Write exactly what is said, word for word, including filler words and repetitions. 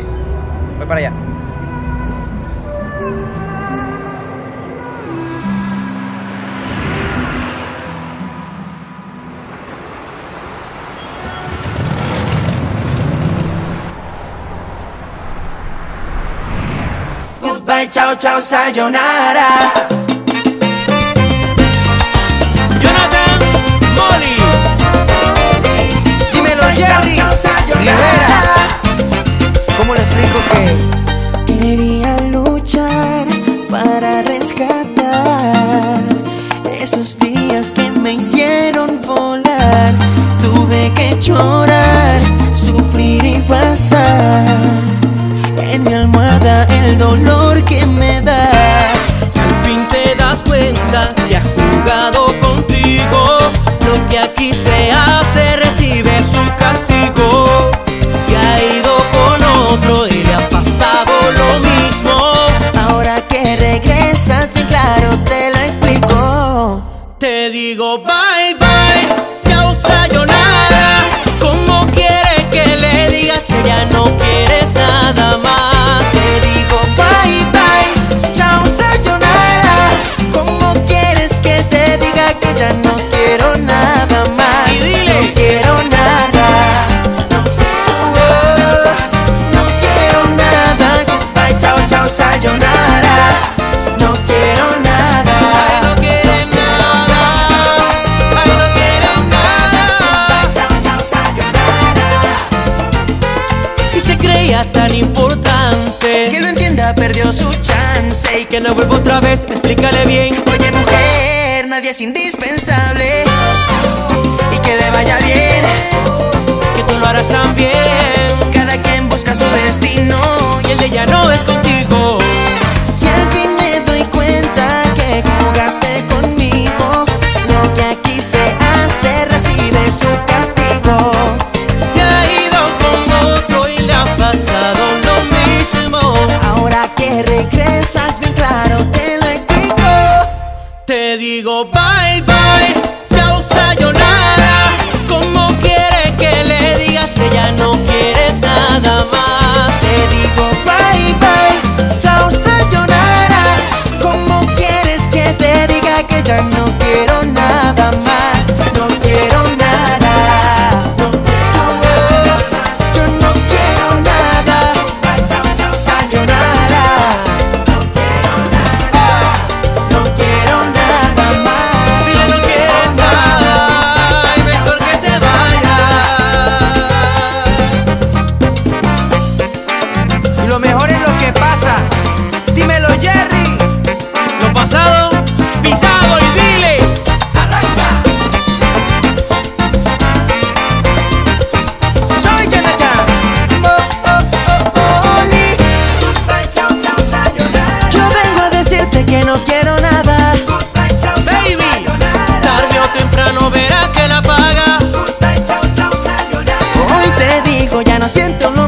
Vale, voy para allá. Goodbye, chao, chao, sayonara. Quería luchar para rescatar esos días que me hicieron volar. Tuve que llorar, sufrir y pasar en mi almohada el dolor que me da. Al fin te das cuenta que ha jugado contigo. Lo que aquí se hace recibe su castigo. Se ha ido con otro y le ha pasado lo mismo. Ahora que regresas, bien claro te la explico. Te digo bye bye, chao sayonara. ¿Cómo quieres que le digas que ya no quieres nada más? Te digo bye bye, chao sayonara. ¿Cómo quieres que te diga que ya no quiero nada más? Y dile, no quiero nada. Tan importante que lo entienda, perdió su chance. Y que no vuelva otra vez, explícale bien. Oye mujer, nadie es indispensable. Y que le vaya bien, que tú lo harás también. Cada quien busca su destino y el de ella no es contigo. Y al fin me doy cuenta que jugaste conmigo. Lo que aquí se hace recibe su castigo. Se ha ido con otro y le ha pasado lo mismo. Ahora que regresas, bien claro te lo explico. Te digo bye bye, chao sayonara. ¿Cómo quieres que le digas que ya no quieres nada más? Te digo bye bye, chao sayonara. ¿Cómo quieres que te diga que ya no quiero nada más? No quiero nada. Yo no quiero nada. Sayonara. No quiero nada. No quiero nada más. Dile no quieres nada y mejor que se vaya. Y lo mejor es lo que pasa. Dímelo, Jerry. Lo pasado, pisado y dile. Soy Jonathan. Moli. Yo vengo a decirte que no quiero nada. Baby, tarde o temprano verás que la paga. Hoy te digo, ya no siento nada.